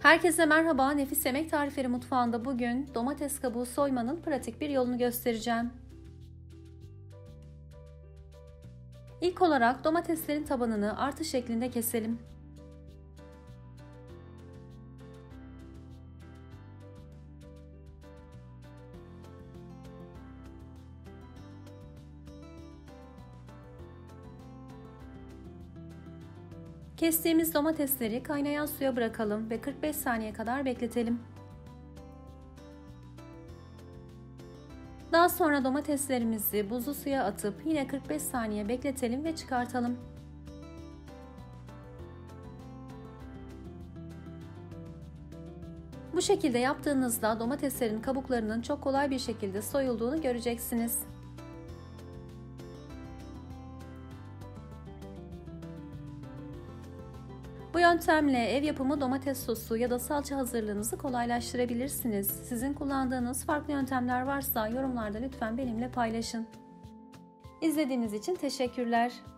Herkese merhaba, Nefis Yemek Tarifleri mutfağında bugün domates kabuğu soymanın pratik bir yolunu göstereceğim. İlk olarak domateslerin tabanını artı şeklinde keselim. Kestiğimiz domatesleri kaynayan suya bırakalım ve 45 saniye kadar bekletelim. Daha sonra domateslerimizi buzlu suya atıp yine 45 saniye bekletelim ve çıkartalım. Bu şekilde yaptığınızda domateslerin kabuklarının çok kolay bir şekilde soyulduğunu göreceksiniz. Bu yöntemle ev yapımı domates sosu ya da salça hazırlığınızı kolaylaştırabilirsiniz. Sizin kullandığınız farklı yöntemler varsa yorumlarda lütfen benimle paylaşın. İzlediğiniz için teşekkürler.